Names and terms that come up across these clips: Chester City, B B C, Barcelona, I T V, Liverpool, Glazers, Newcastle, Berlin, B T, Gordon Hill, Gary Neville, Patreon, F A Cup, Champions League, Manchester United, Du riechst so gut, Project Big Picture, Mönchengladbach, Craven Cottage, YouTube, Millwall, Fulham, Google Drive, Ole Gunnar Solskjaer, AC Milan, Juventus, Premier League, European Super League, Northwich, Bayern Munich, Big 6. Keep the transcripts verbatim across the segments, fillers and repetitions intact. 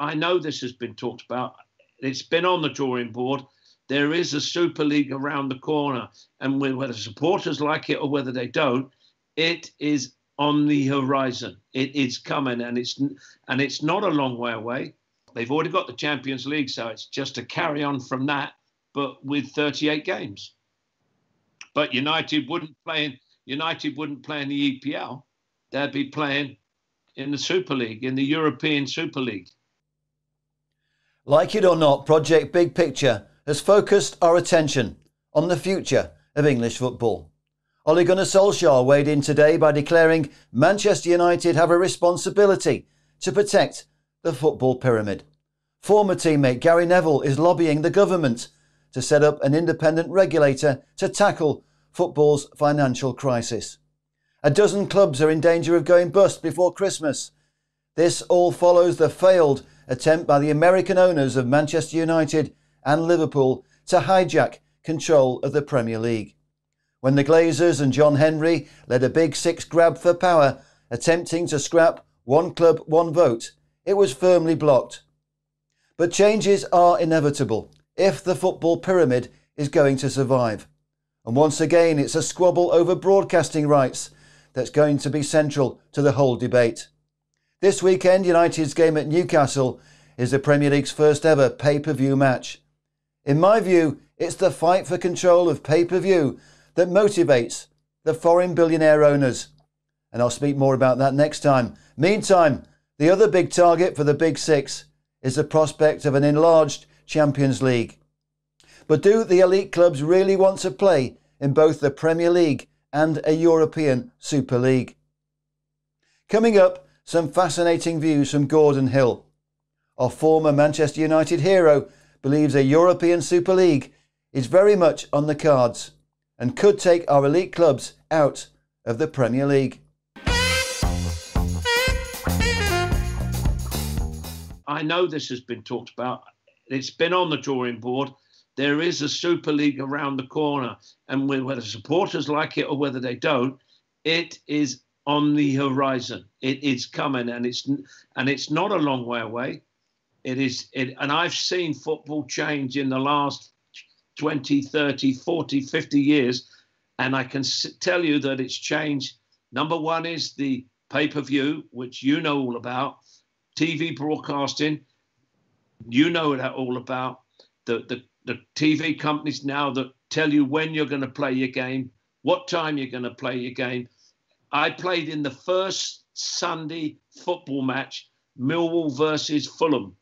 I know this has been talked about. It's been on the drawing board. There is a Super League around the corner. And whether supporters like it or whether they don't, it is on the horizon. It, it's coming, and it's and it's not a long way away. They've already got the Champions League, so it's just a carry on from that, but with thirty-eight games. But United wouldn't play in, United wouldn't play in the E P L. They'd be playing in the Super League, in the European Super League. Like it or not, Project Big Picture has focused our attention on the future of English football. Ole Gunnar Solskjaer weighed in today by declaring Manchester United have a responsibility to protect the football pyramid. Former teammate Gary Neville is lobbying the government to set up an independent regulator to tackle football's financial crisis. A dozen clubs are in danger of going bust before Christmas. This all follows the failed attempt by the American owners of Manchester United and Liverpool to hijack control of the Premier League. When the Glazers and John Henry led a Big Six grab for power, attempting to scrap one club, one vote, it was firmly blocked. But changes are inevitable if the football pyramid is going to survive. And once again, it's a squabble over broadcasting rights that's going to be central to the whole debate. This weekend, United's game at Newcastle is the Premier League's first ever pay-per-view match. In my view, it's the fight for control of pay-per-view that motivates the foreign billionaire owners. And I'll speak more about that next time. Meantime, the other big target for the Big Six is the prospect of an enlarged Champions League. But do the elite clubs really want to play in both the Premier League and a European Super League? Coming up, some fascinating views from Gordon Hill. Our former Manchester United hero believes a European Super League is very much on the cards and could take our elite clubs out of the Premier League. I know this has been talked about. It's been on the drawing board. There is a Super League around the corner. And whether supporters like it or whether they don't, it is on the horizon. It is coming, and it's and it's not a long way away. It is. It, and I've seen football change in the last twenty, thirty, forty, fifty years. And I can tell you that it's changed. Number one is the pay-per-view, which you know all about. T V broadcasting, you know that all about. The, the, the T V companies now that tell you when you're going to play your game, what time you're going to play your game. I played in the first Sunday football match, Millwall versus Fulham,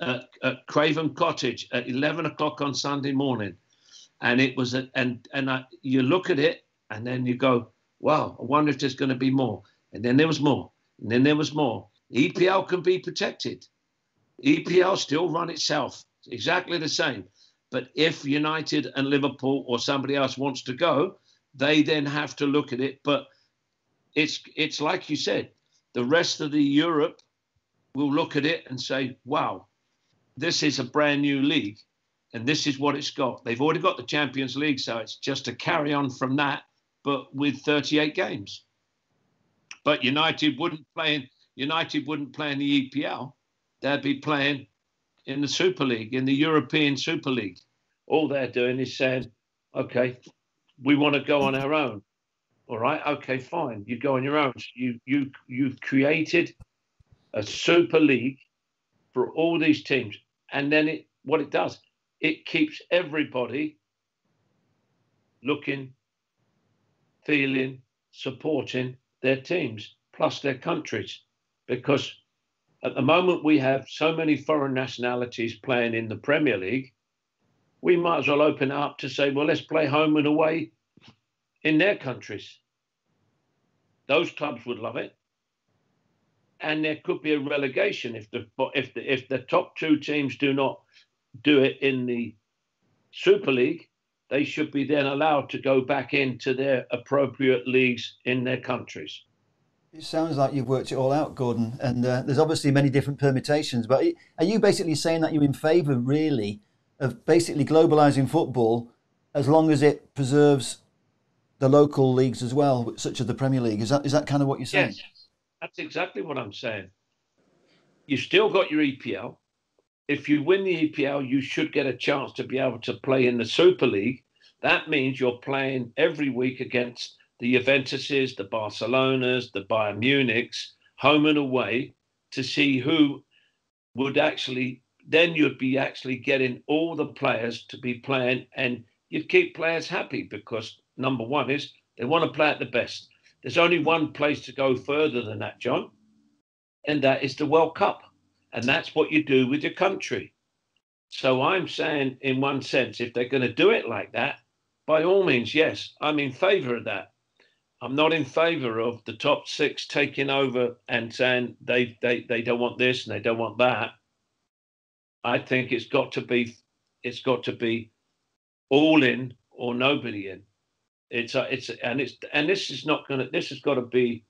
uh, at Craven Cottage at eleven o'clock on Sunday morning. And it was, a, and, and I, you look at it and then you go, wow, I wonder if there's going to be more. And then there was more. And then there was more. E P L can be protected. E P L still run itself. It's exactly the same. But if United and Liverpool or somebody else wants to go, they then have to look at it. But it's it's like you said, the rest of the Europe will look at it and say, wow, this is a brand new league and this is what it's got. They've already got the Champions League, so it's just a carry on from that, but with thirty-eight games. But United wouldn't play in... United wouldn't play in the E P L. They'd be playing in the Super League, in the European Super League. All they're doing is saying, OK, we want to go on our own. All right, OK, fine. You go on your own. You, you, you've created a Super League for all these teams. And then it, what it does, it keeps everybody looking, feeling, supporting their teams, plus their countries. Because at the moment we have so many foreign nationalities playing in the Premier League, we might as well open it up to say, well, let's play home and away in their countries. Those clubs would love it. And there could be a relegation if the if the, if the top two teams do not do it in the Super League, they should be then allowed to go back into their appropriate leagues in their countries. It sounds like you've worked it all out, Gordon, and uh, there's obviously many different permutations, but are you basically saying that you're in favour, really, of basically globalising football as long as it preserves the local leagues as well, such as the Premier League? Is that is that kind of what you're saying? Yes, that's exactly what I'm saying. you've still got your E P L. If you win the E P L, you should get a chance to be able to play in the Super League. That means you're playing every week against the Juventuses, the Barcelonas, the Bayern Munichs, home and away, to see who would actually, then you'd be actually getting all the players to be playing, and you'd keep players happy because number one is they want to play at the best. There's only one place to go further than that, John, and that is the World Cup. And that's what you do with your country. So I'm saying, in one sense, if they're going to do it like that, by all means, yes, I'm in favor of that. I'm not in favor of the top six taking over and saying they, they, they don't want this and they don't want that. I think it's got to be it's got to be all in or nobody in. It's a, it's a, and it's and this is not going to this has got to be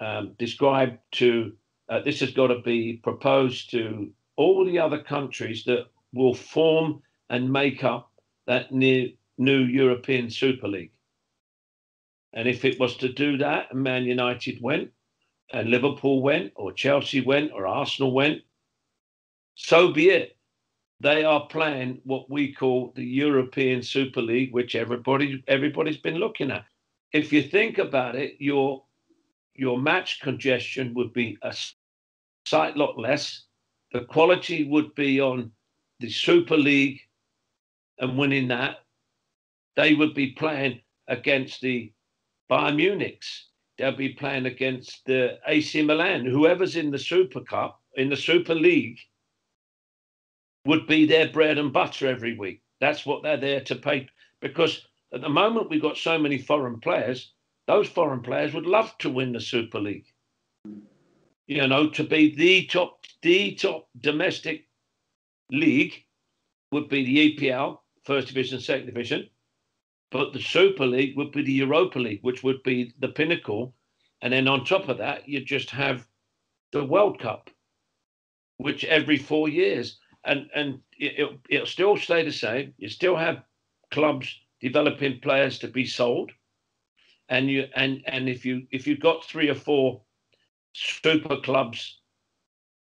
um, described to uh, this has got to be proposed to all the other countries that will form and make up that new, new European Super League. And if it was to do that, and Man United went, and Liverpool went, or Chelsea went, or Arsenal went, so be it. They are playing what we call the European Super League, which everybody, everybody's been looking at. If you think about it, your, your match congestion would be a sight lot less. The quality would be on the Super League and winning that. They would be playing against the Bayern Munichs. They'll be playing against the A C Milan. Whoever's in the Super Cup, in the Super League, would be their bread and butter every week. That's what they're there to pay. Because at the moment we've got so many foreign players, those foreign players would love to win the Super League. You know, to be the top, the top domestic league would be the E P L, First Division, Second Division. But the Super League would be the Europa League, which would be the pinnacle. And then on top of that, you just have the World Cup, which every four years. And and it'll, it'll still stay the same. You still have clubs developing players to be sold. And you and, and if, you, if you've got three or four super clubs,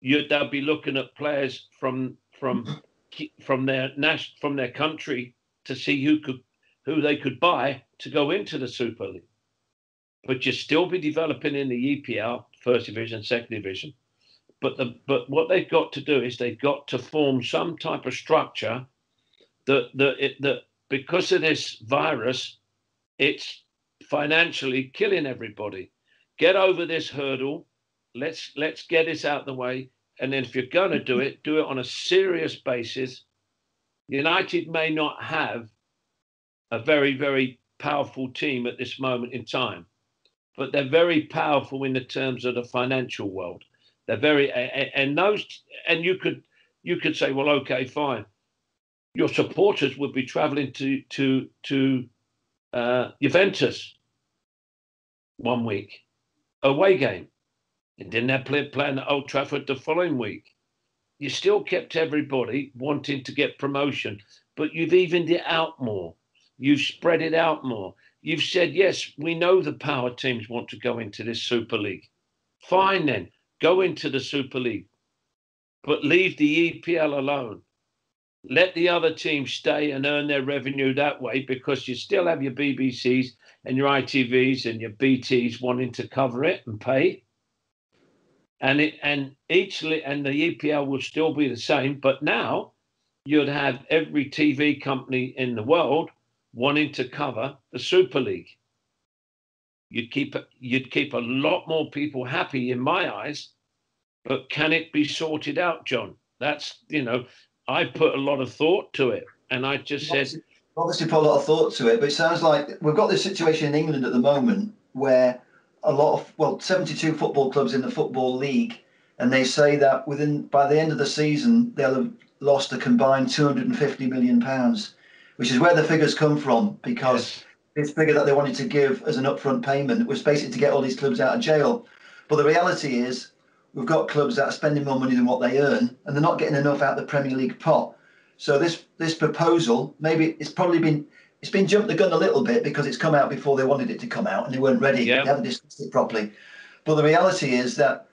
you, they'll be looking at players from from from their national, from their country to see who could who they could buy to go into the Super League. But you'll still be developing in the E P L, First Division, Second Division. But the, but what they've got to do is they've got to form some type of structure that, that, it, that because of this virus, it's financially killing everybody. Get over this hurdle. Let's, let's get this out of the way. And then if you're going to do it, do it on a serious basis. United may not have a very, very powerful team at this moment in time, but they're very powerful in the terms of the financial world. They're very, and those, and you could, you could say, well, okay, fine. Your supporters would be traveling to, to, to uh, Juventus one week, away game. And then they're play, playing at Old Trafford the following week. You still kept everybody wanting to get promotion, but you've evened it out more. You've spread it out more. You've said, yes, we know the power teams want to go into this Super League. Fine then. Go into the Super League, but leave the E P L alone. Let the other teams stay and earn their revenue that way, because you still have your B B Cs and your I T Vs and your B Ts wanting to cover it and pay. And it, and each and the E P L will still be the same, but now you'd have every T V company in the world wanting to cover the Super League. You'd keep, you'd keep a lot more people happy in my eyes, but can it be sorted out, John? That's, you know, I put a lot of thought to it, and I just obviously, said... Obviously put a lot of thought to it, but it sounds like we've got this situation in England at the moment where a lot of, well, seventy-two football clubs in the Football League, and they say that within by the end of the season, they'll have lost a combined two hundred fifty million pounds, which is where the figures come from, because... Yes. This figure that they wanted to give as an upfront payment was basically to get all these clubs out of jail. But the reality is we've got clubs that are spending more money than what they earn, and they're not getting enough out of the Premier League pot. So this this proposal, maybe it's probably been it's been jumped the gun a little bit because it's come out before they wanted it to come out and they weren't ready. Yep. They haven't discussed it properly. But the reality is that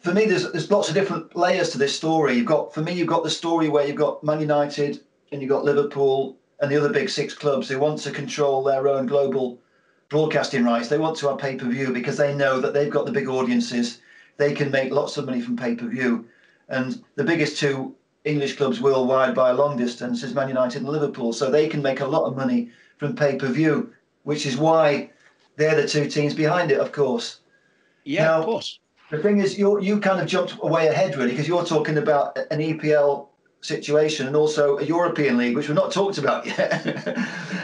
for me, there's there's lots of different layers to this story. You've got, for me, you've got the story where you've got Man United and you've got Liverpool and the other big six clubs who want to control their own global broadcasting rights. They want to have pay-per-view because they know that they've got the big audiences. They can make lots of money from pay-per-view. And the biggest two English clubs worldwide by a long distance is Man United and Liverpool. So they can make a lot of money from pay-per-view, which is why they're the two teams behind it, of course. Yeah, now, of course. The thing is, you you kind of jumped way ahead, really, because you're talking about an E P L situation and also a European League, which we've not talked about yet.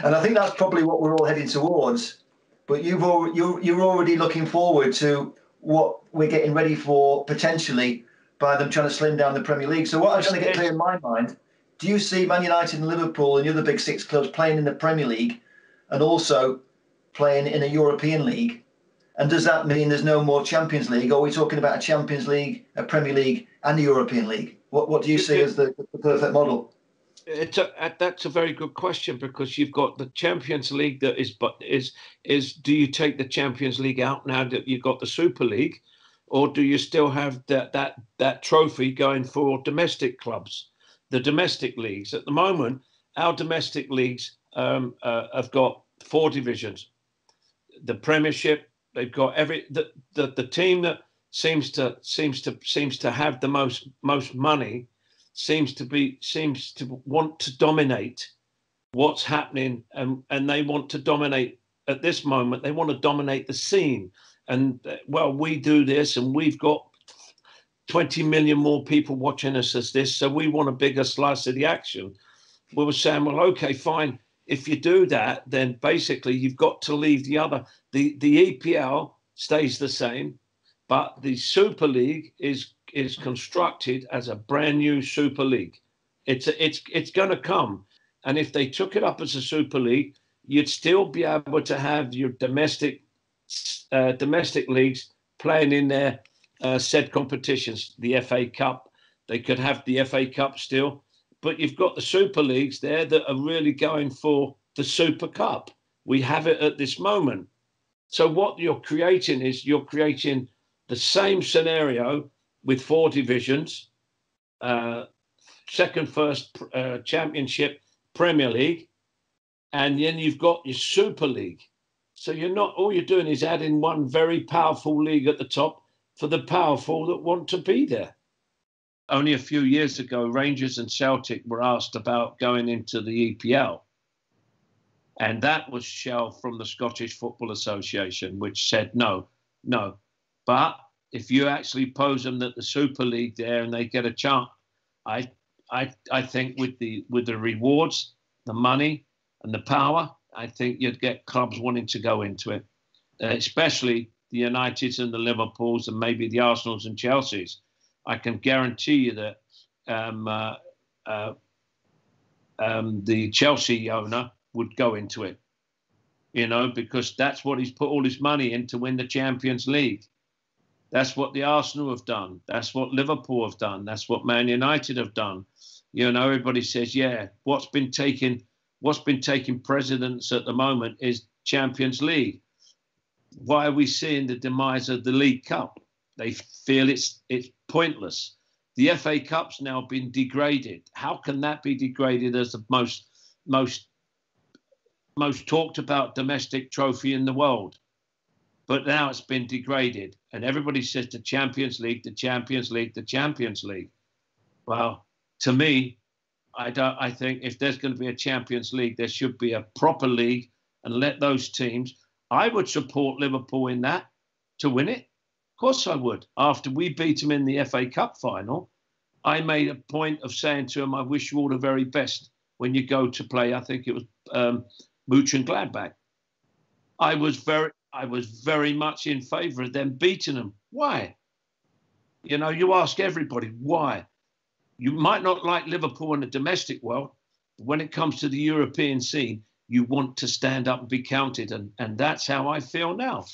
And I think that's probably what we're all heading towards. But you've al- you're, you're already looking forward to what we're getting ready for, potentially, by them trying to slim down the Premier League. So what I'm trying to get clear in my mind, do you see Man United and Liverpool and the other big six clubs playing in the Premier League and also playing in a European League? And does that mean there's no more Champions League? Or are we talking about a Champions League, a Premier League and a European League? What what do you see as the, the perfect model? It's a, that's a very good question, because you've got the Champions League that is, but is is do you take the Champions League out now that you've got the Super League? Or do you still have that that that trophy going for domestic clubs, the domestic leagues? At the moment, our domestic leagues um, uh, have got four divisions. The Premiership, they've got every the, the the team that seems to seems to seems to have the most most money, seems to be seems to want to dominate what's happening, and and they want to dominate at this moment. They want to dominate the scene. And, well, we do this and we've got twenty million more people watching us as this, so we want a bigger slice of the action. We were saying, well, OK, fine. If you do that, then basically you've got to leave the other. The the E P L stays the same, but the Super League is is constructed as a brand new Super League. It's a, it's it's going to come. And if they took it up as a Super League, you'd still be able to have your domestic Uh, domestic leagues playing in their uh, said competitions, the F A Cup. They could have the F A Cup still, but you've got the Super Leagues there that are really going for the Super Cup. We have it at this moment. So what you're creating is you're creating the same scenario with four divisions, uh, second, first uh, championship, Premier League, and then you've got your Super League. So you're not, all you're doing is adding one very powerful league at the top for the powerful that want to be there. Only a few years ago, Rangers and Celtic were asked about going into the E P L. And that was shelved from the Scottish Football Association, which said no, no. But if you actually pose them that the Super League there and they get a chance, I I I think with the with the rewards, the money and the power, I think you'd get clubs wanting to go into it, uh, especially the Uniteds and the Liverpools and maybe the Arsenals and Chelseas. I can guarantee you that um, uh, uh, um, the Chelsea owner would go into it, you know, because that's what he's put all his money in to win the Champions League. That's what the Arsenal have done. That's what Liverpool have done. That's what Man United have done. You know, everybody says, yeah, what's been taken... What's been taking precedence at the moment is Champions League. Why are we seeing the demise of the League Cup? They feel it's it's pointless. The F A Cup's now been degraded. How can that be degraded as the most most most talked about domestic trophy in the world? But now it's been degraded, and everybody says the Champions League, the Champions League, the Champions League. Well, to me, I don't. I think if there's going to be a Champions League, there should be a proper league, and let those teams. I would support Liverpool in that to win it. Of course, I would. After we beat them in the F A Cup final, I made a point of saying to them, "I wish you all the very best when you go to play." I think it was um, Mönchengladbach. I was very, I was very much in favour of them beating them. Why? You know, you ask everybody why. You might not like Liverpool in the domestic world, but when it comes to the European scene, you want to stand up and be counted. And, and that's how I feel now.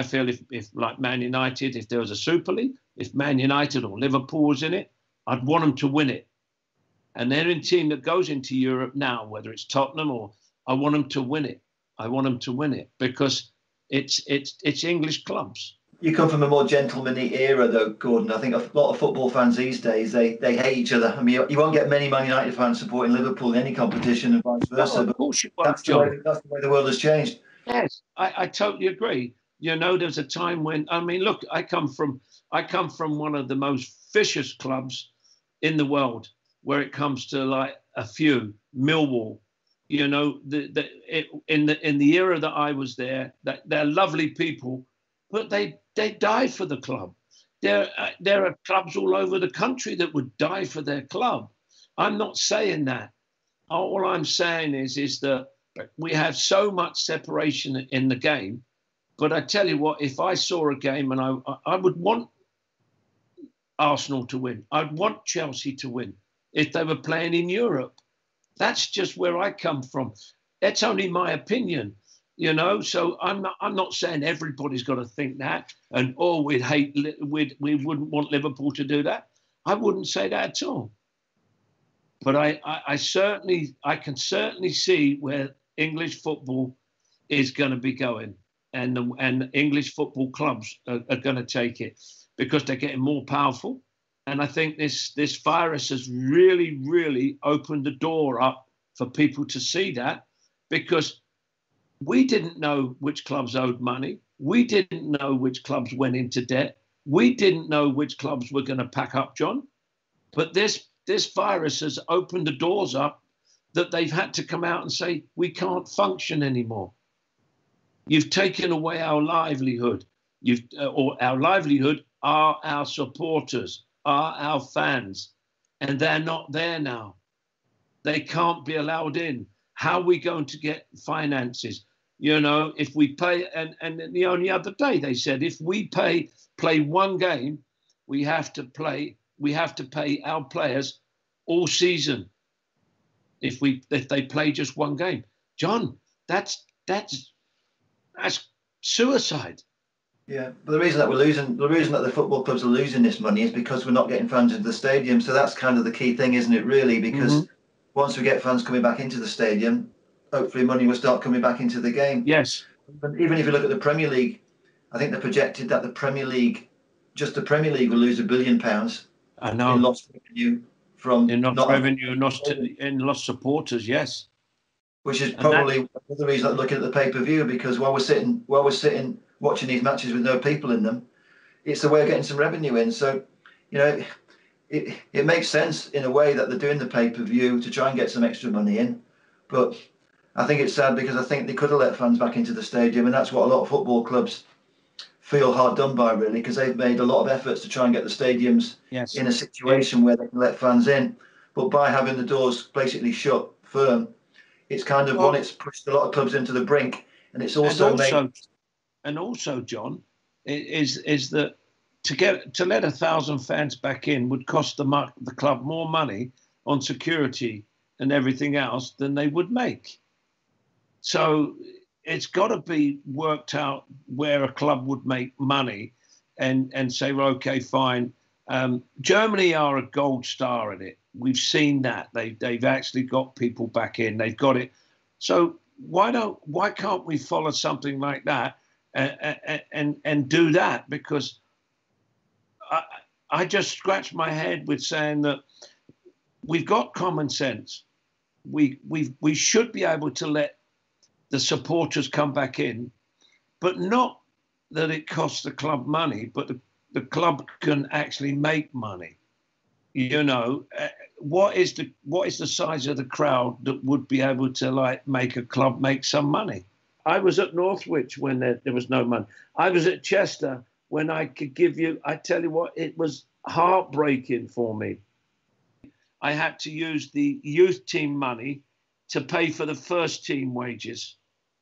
I feel if, if, like Man United, if there was a Super League, if Man United or Liverpool was in it, I'd want them to win it. And any team that goes into Europe now, whether it's Tottenham or, I want them to win it. I want them to win it because it's it's it's English clubs. you come from a more gentlemanly era, though, Gordon. I think a lot of football fans these days, they, they hate each other. I mean, you, you won't get many Man United fans supporting Liverpool in any competition and vice versa. Oh, of course you won't, that's, John. The way, that's the way the world has changed. Yes, I, I totally agree. You know, there's a time when, I mean, look, I come from I come from one of the most vicious clubs in the world where it comes to like a few, Millwall. You know, the, the, it, in the in the era that I was there, that they're lovely people, but they they died for the club. There uh, there are clubs all over the country that would die for their club. I'm not saying that. All I'm saying is is that we have so much separation in the game. But I tell you what, if I saw a game and I I would want Arsenal to win, I'd want Chelsea to win if they were playing in Europe. That's just where I come from. That's only my opinion, you know. So I'm not, I'm not saying everybody's got to think that, and oh, we'd hate, we'd, we wouldn't want Liverpool to do that. I wouldn't say that at all. But I, I, I certainly, I can certainly see where English football is going to be going, and the, and English football clubs are, are going to take it because they're getting more powerful. And I think this, this virus has really, really opened the door up for people to see that, because we didn't know which clubs owed money. We didn't know which clubs went into debt. We didn't know which clubs were going to pack up, John. But this, this virus has opened the doors up that they've had to come out and say, we can't function anymore. You've taken away our livelihood, You've uh, or our livelihood are our supporters, are our fans, and they're not there now. They can't be allowed in. How are we going to get finances? You know, if we pay, and, and the only other day they said, if we pay, play one game, we have to play, we have to pay our players all season. If we, if they play just one game, John, that's, that's, that's suicide. Yeah, but the reason that we're losing, the reason that the football clubs are losing this money is because we're not getting fans into the stadium. So that's kind of the key thing, isn't it, really? Because mm-hmm. once we get fans coming back into the stadium, hopefully money will start coming back into the game. Yes. But even if you look at the Premier League, I think they projected that the Premier League, just the Premier League, will lose a billion pounds I know. in lost revenue from in lost not revenue, lost in lost supporters. Yes. Which is probably the reason I'm looking at the pay-per-view, because while we're sitting, while we're sitting. watching these matches with no people in them, it's a way of getting some revenue in. So, you know, it it makes sense in a way that they're doing the pay-per-view to try and get some extra money in. But I think it's sad, because I think they could have let fans back into the stadium, and that's what a lot of football clubs feel hard done by, really, because they've made a lot of efforts to try and get the stadiums yes. in a situation where they can let fans in. But by having the doors basically shut firm, it's kind of, well, one, it's pushed a lot of clubs into the brink, and it's also, and also made... And also, John, is is that to get to let a thousand fans back in would cost the mu the club more money on security and everything else than they would make. So it's got to be worked out where a club would make money, and and say, well, okay, fine. Um, Germany are a gold star in it. We've seen that they they've actually got people back in. They've got it. So why don't why can't we follow something like that? And, and and do that, because I I just scratch my head with saying that we've got common sense. We we we should be able to let the supporters come back in, but not that it costs the club money, but the, the club can actually make money. You know, what is the what is the size of the crowd that would be able to like make a club make some money? I was at Northwich when there, there was no money. I was at Chester when I could give you, I tell you what, it was heartbreaking for me. I had to use the youth team money to pay for the first team wages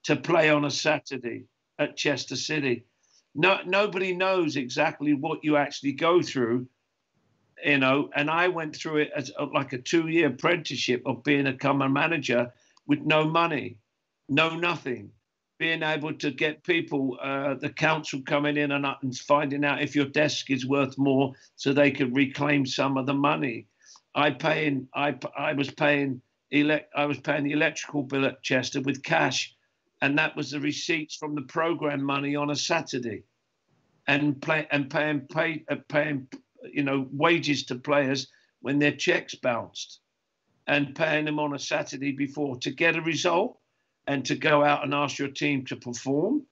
to play on a Saturday at Chester City. No, nobody knows exactly what you actually go through, you know, and I went through it as a, like a two-year apprenticeship of being a common manager with no money, no nothing. Being able to get people, uh, the council coming in and, and finding out if your desk is worth more so they could reclaim some of the money. I paying, I, I was paying, elect, I was paying the electrical bill at Chester with cash, and that was the receipts from the program money on a Saturday. and play and paying pay uh, paying you know wages to players when their checks bounced, and paying them on a Saturday before to get a result and to go out and ask your team to perform.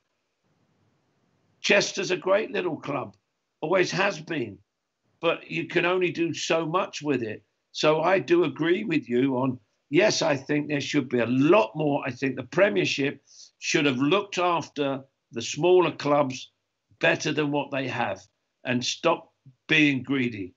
Chester's a great little club, always has been, but you can only do so much with it. So I do agree with you on, yes, I think there should be a lot more. I think the Premiership should have looked after the smaller clubs better than what they have and stop being greedy.